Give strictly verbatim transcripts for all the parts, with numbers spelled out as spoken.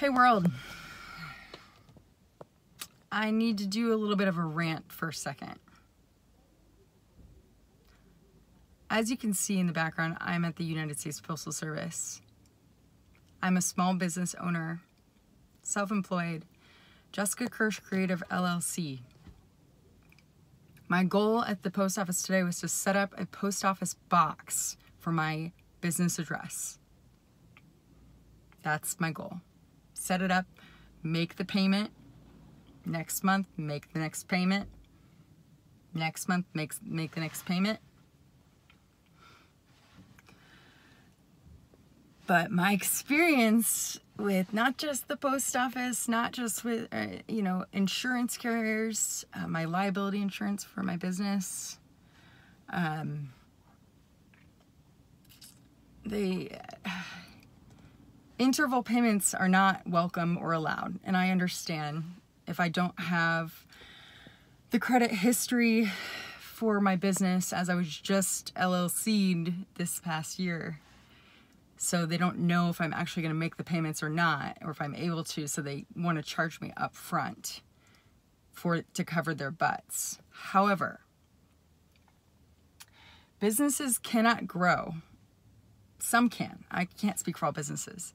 Hey world, I need to do a little bit of a rant for a second. As you can see in the background, I'm at the United States Postal Service. I'm a small business owner, self-employed, Jessica Kirsch Creative L L C. My goal at the post office today was to set up a post office box for my business address. That's my goal. Set it up, make the payment next month, make the next payment next month, makes make the next payment. But my experience with not just the post office, not just with uh, you know, insurance carriers, uh, my liability insurance for my business, um, they. Uh, Interval payments are not welcome or allowed, and I understand if I don't have the credit history for my business, as I was just L L C'd this past year, so they don't know if I'm actually going to make the payments or not, or if I'm able to, so they want to charge me up front for it to cover their butts. However, businesses cannot grow. Some can. I can't speak for all businesses.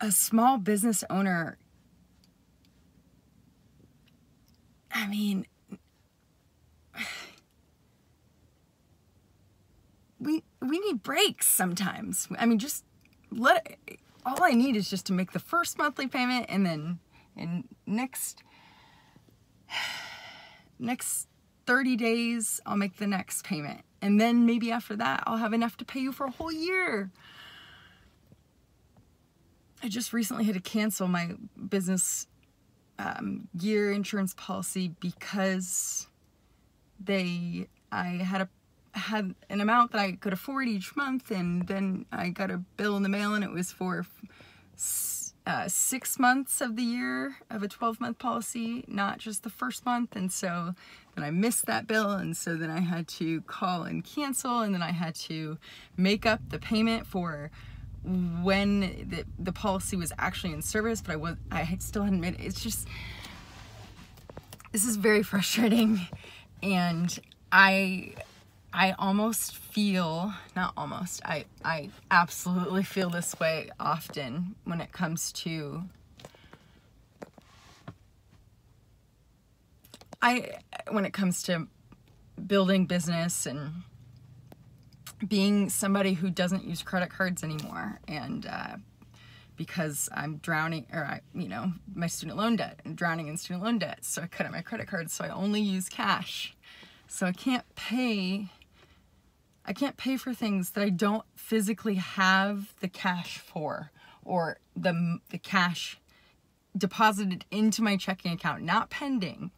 A small business owner, I mean, we we need breaks sometimes. I mean, just let it, all I need is just to make the first monthly payment, and then in next next thirty days, I'll make the next payment. And then maybe after that, I'll have enough to pay you for a whole year. I just recently had to cancel my business um, year insurance policy because they, I had a had an amount that I could afford each month, and then I got a bill in the mail, and it was for uh, six months of the year of a twelve month policy, not just the first month, and so. And I missed that bill, and so then I had to call and cancel, and then I had to make up the payment for when the, the policy was actually in service, but I was I still hadn't made it. It's just, this is very frustrating, and I I almost feel, not almost, I, I absolutely feel this way often when it comes to I, when it comes to building business and being somebody who doesn't use credit cards anymore, and uh, because I'm drowning, or I, you know, my student loan debt, I'm drowning in student loan debt, so I cut out my credit cards, so I only use cash. So I can't pay, I can't pay for things that I don't physically have the cash for, or the, the cash deposited into my checking account, not pending.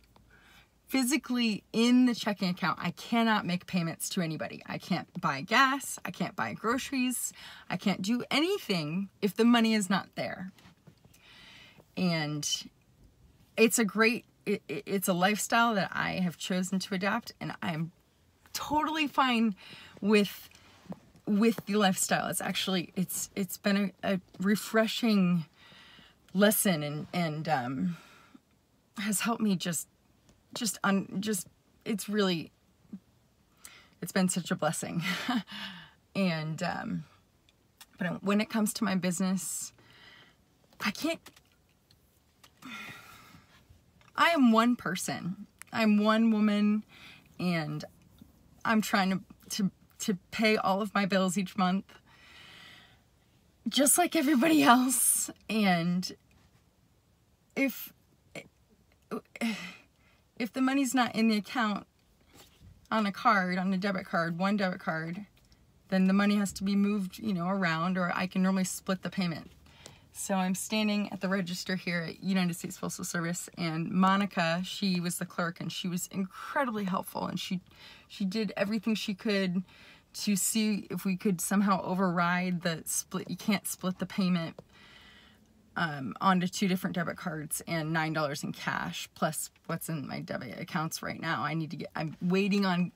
Physically in the checking account, I cannot make payments to anybody. I can't buy gas, I can't buy groceries, I can't do anything if the money is not there. And it's a great, it, it's a lifestyle that I have chosen to adopt, and I'm totally fine with with the lifestyle. It's actually, it's it's been a, a refreshing lesson, and and um, has helped me just just on just it's really it's been such a blessing. And um but when it comes to my business, I can't I am one person, I'm one woman, and I'm trying to to, to pay all of my bills each month just like everybody else. And if If the money's not in the account on a card, on a debit card, one debit card, then the money has to be moved, you know, around, or I can normally split the payment. So I'm standing at the register here at United States Postal Service, and Monica, she was the clerk, and she was incredibly helpful, and she she did everything she could to see if we could somehow override the split. You can't split the payment Um, onto two different debit cards and nine dollars in cash plus what's in my debit accounts right now. I need to get. I'm waiting on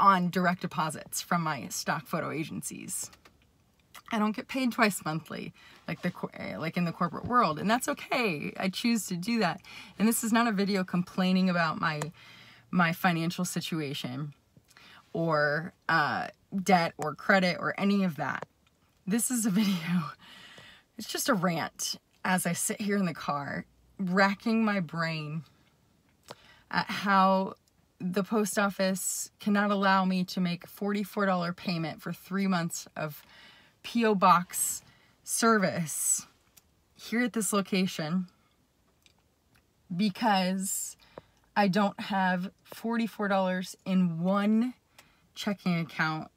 on direct deposits from my stock photo agencies. I don't get paid twice monthly, like the like in the corporate world, and that's okay. I choose to do that. And this is not a video complaining about my my financial situation or uh, debt or credit or any of that. This is a video. It's just a rant as I sit here in the car, racking my brain at how the post office cannot allow me to make a forty-four dollar payment for three months of P O box service here at this location because I don't have forty-four dollars in one checking account,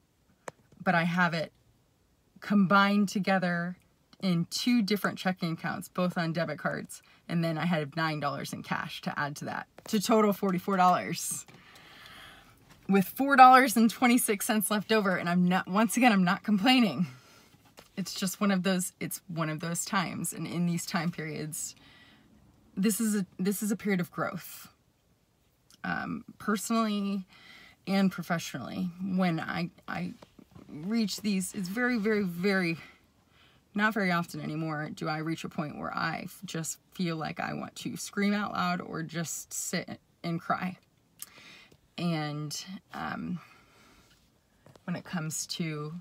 but I have it combined together in two different checking accounts, both on debit cards. And then I had nine dollars in cash to add to that, to total forty-four dollars. With four dollars and twenty-six cents left over, and I'm not, once again, I'm not complaining. It's just one of those, it's one of those times. And in these time periods, this is a, this is a period of growth, um, personally and professionally. When I, I reach these, it's very, very, very, not very often anymore do I reach a point where I just feel like I want to scream out loud or just sit and cry. And um, when it comes to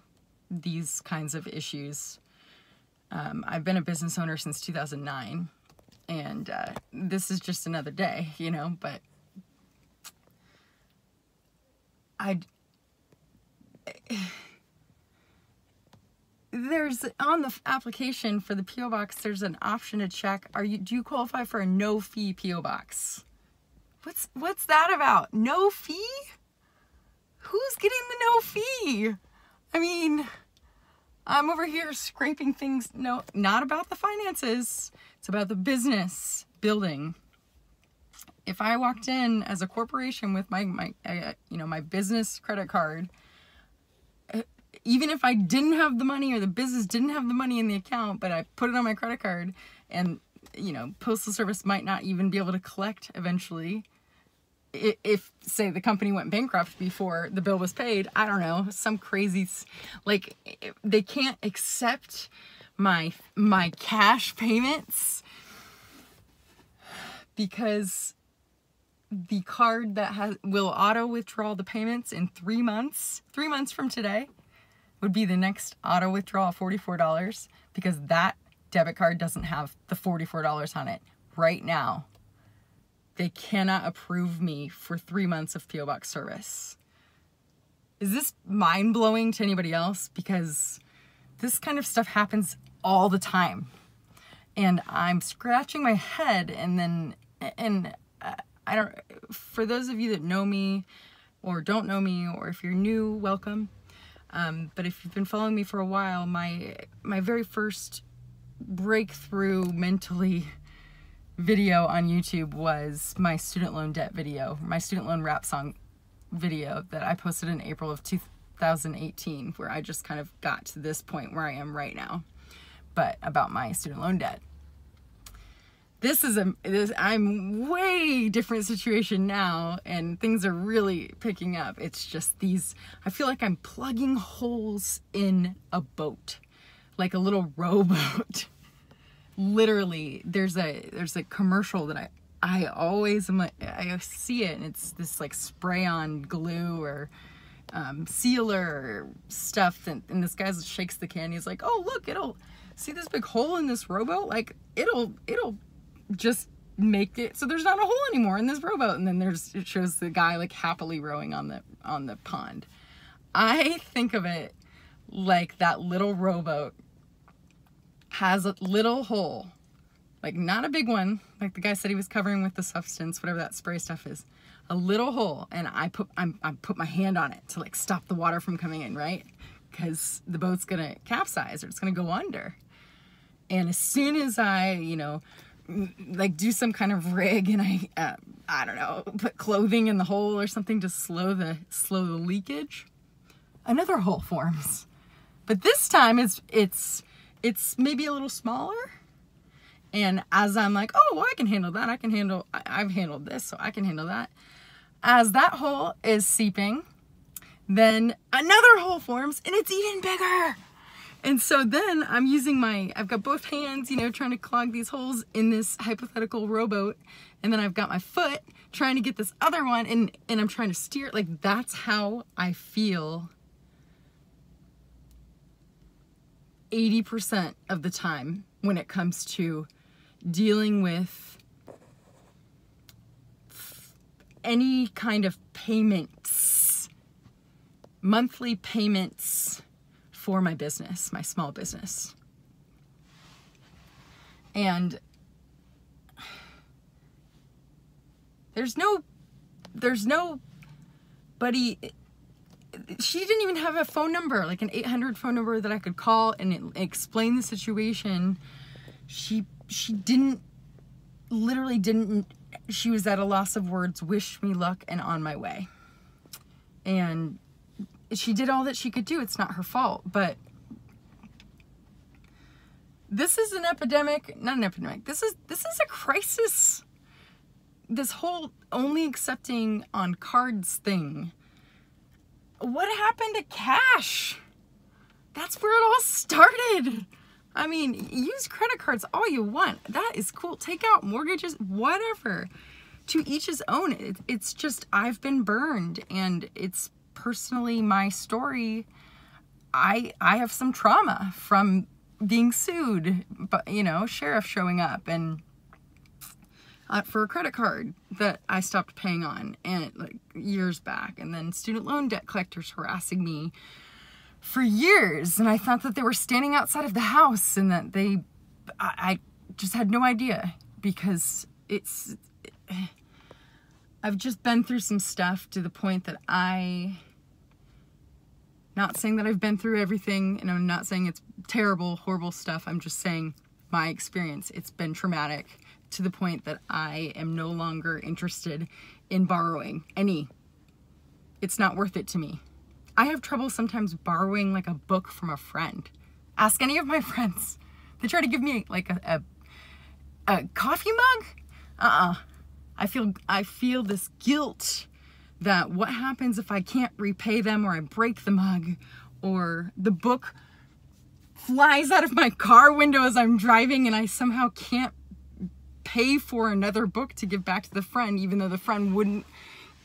these kinds of issues, um, I've been a business owner since two thousand nine, and uh, this is just another day, you know, but I, there's, on the application for the P O box, there's an option to check, are you, do you qualify for a no fee P O box? What's, what's that about? No fee? Who's getting the no fee? I mean, I'm over here scraping things. No, not about the finances. It's about the business building. If I walked in as a corporation with my, my uh, you know, my business credit card, uh, even if I didn't have the money or the business didn't have the money in the account, but I put it on my credit card, and, you know, Postal Service might not even be able to collect eventually. If, say, the company went bankrupt before the bill was paid, I don't know, some crazy, like, they can't accept my my cash payments because the card that has, will auto withdraw the payments in three months, three months from today would be the next auto withdrawal of forty-four dollars, because that debit card doesn't have the forty-four dollars on it right now. They cannot approve me for three months of P O box service. Is this mind-blowing to anybody else? Because this kind of stuff happens all the time. And I'm scratching my head, and then, and I don't, for those of you that know me or don't know me, or if you're new, welcome. Um, but if you've been following me for a while, my, my very first breakthrough mentally video on YouTube was my student loan debt video, my student loan rap song video that I posted in April of two thousand eighteen, where I just kind of got to this point where I am right now, but about my student loan debt. This is a, this, I'm way different situation now, and things are really picking up. It's just these, I feel like I'm plugging holes in a boat, like a little rowboat. Literally, there's a there's a commercial that I I always am like, I see it, and it's this like spray on glue or um, sealer stuff, and, and this guy shakes the can. He's like, oh look, it'll see this big hole in this rowboat, like it'll it'll just make it so there's not a hole anymore in this rowboat. And then there's it shows the guy like happily rowing on the on the pond. I think of it like that little rowboat has a little hole, like not a big one, like the guy said he was covering with the substance, whatever that spray stuff is, a little hole, and I put I'm, I put my hand on it to like stop the water from coming in, right? Because the boat's gonna capsize or it's gonna go under. And as soon as I, you know, like do some kind of rig and I, uh, I don't know, put clothing in the hole or something to slow the slow the leakage, another hole forms. But this time it's it's. It's maybe a little smaller, and as I'm like, oh, well, I can handle that. I can handle, I, I've handled this, so I can handle that. As that hole is seeping, then another hole forms, and it's even bigger. And so then I'm using my, I've got both hands, you know, trying to clog these holes in this hypothetical rowboat. And then I've got my foot trying to get this other one, and, and I'm trying to steer it. Like, that's how I feel eighty percent of the time when it comes to dealing with any kind of payments, monthly payments for my business, my small business. And there's no, there's nobody, she didn't even have a phone number, like an eight hundred phone number that I could call and it, explain the situation. She, she didn't, literally didn't, she was at a loss of words, wished me luck and on my way. And she did all that she could do. It's not her fault, but this is an epidemic, not an epidemic. This is, this is a crisis. This whole only accepting on cards thing. What happened to cash? That's where it all started. I mean, use credit cards all you want. That is cool. Take out mortgages, whatever. To each his own. It, it's just, I've been burned, and it's personally my story. I I have some trauma from being sued, but you know, sheriff showing up and Uh, for a credit card that I stopped paying on, and like years back, and then student loan debt collectors harassing me for years, and I thought that they were standing outside of the house, and that they, I, I just had no idea, because it's, it, I've just been through some stuff to the point that I, not saying that I've been through everything, and I'm not saying it's terrible, horrible stuff, I'm just saying my experience, it's been traumatic, to the point that I am no longer interested in borrowing any. It's not worth it to me. I have trouble sometimes borrowing like a book from a friend. Ask any of my friends. They try to give me like a, a, a coffee mug. Uh-uh. I feel, I feel this guilt that what happens if I can't repay them, or I break the mug, or the book flies out of my car window as I'm driving and I somehow can't pay for another book to give back to the friend, even though the friend wouldn't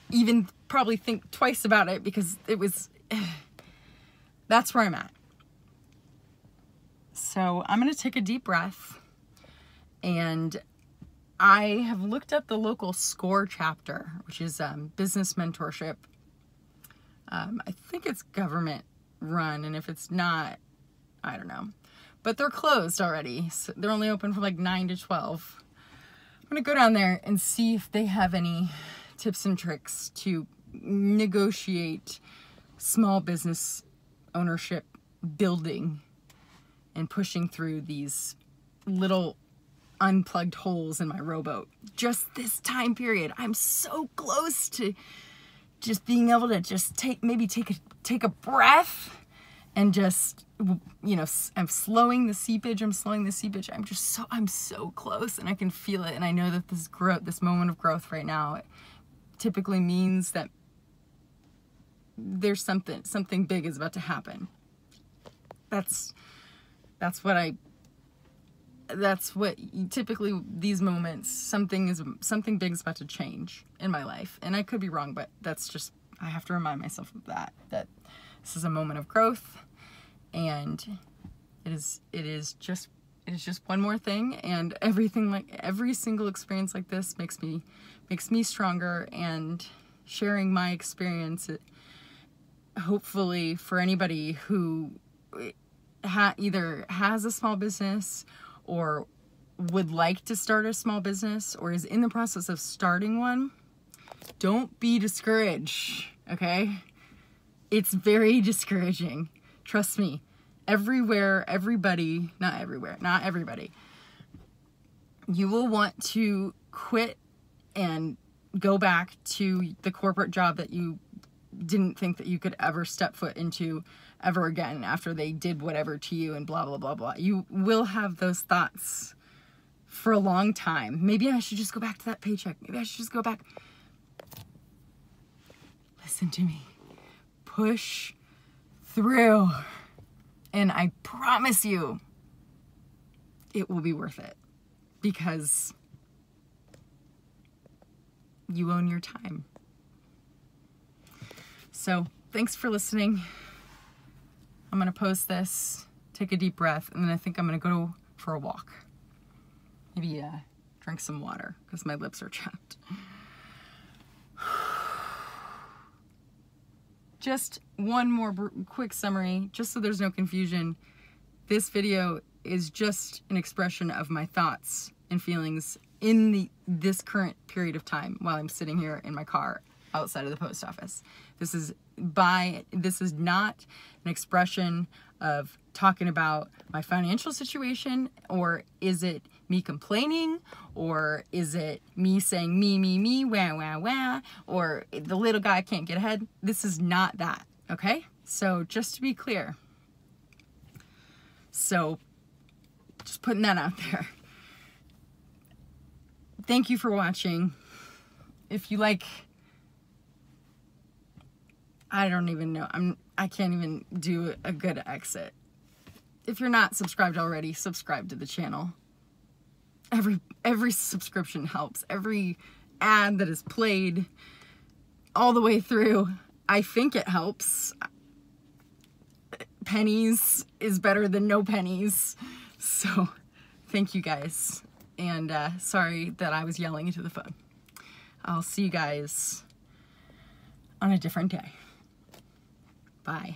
even probably think twice about it, because it was, that's where I'm at. So I'm going to take a deep breath, and I have looked up the local SCORE chapter, which is um, business mentorship. Um, I think it's government run, and if it's not, I don't know, but they're closed already. So they're only open from like nine to twelve. I'm gonna go down there and see if they have any tips and tricks to negotiate small business ownership, building and pushing through these little unplugged holes in my rowboat. Just this time period, I'm so close to just being able to just take, maybe take a, take a breath and just, you know, I'm slowing the seepage, I'm slowing the seepage, I'm just so, I'm so close, and I can feel it, and I know that this growth, this moment of growth right now, it typically means that there's something, something big is about to happen. That's, that's what I, that's what typically these moments, something is, something big is about to change in my life, and I could be wrong, but that's just, I have to remind myself of that, that this is a moment of growth, and it is, it is just, it is just one more thing, and everything, like every single experience like this makes me, makes me stronger, and sharing my experience, it, hopefully for anybody who ha either has a small business, or would like to start a small business, or is in the process of starting one, don't be discouraged, okay? It's very discouraging. Trust me, everywhere, everybody, not everywhere, not everybody, you will want to quit and go back to the corporate job that you didn't think that you could ever step foot into ever again after they did whatever to you and blah, blah, blah, blah. You will have those thoughts for a long time. Maybe I should just go back to that paycheck. Maybe I should just go back. Listen to me. Push through. And I promise you, it will be worth it, because you own your time. So thanks for listening. I'm gonna post this, take a deep breath, and then I think I'm gonna go for a walk. Maybe uh, drink some water, because my lips are chapped. Just one more quick summary, just so there's no confusion. This video is just an expression of my thoughts and feelings in the this current period of time while I'm sitting here in my car outside of the post office. This is by this is not an expression of talking about my financial situation, or is it me complaining, or is it me saying me, me, me, wah, wah, wah, or the little guy can't get ahead. This is not that, okay? So just to be clear. So just putting that out there. Thank you for watching. If you like, I don't even know, I'm, I can't even do a good exit. If you're not subscribed already, subscribe to the channel. Every, every subscription helps. Every ad that is played all the way through, I think it helps. Pennies is better than no pennies. So thank you guys. And uh, sorry that I was yelling into the phone. I'll see you guys on a different day. Bye.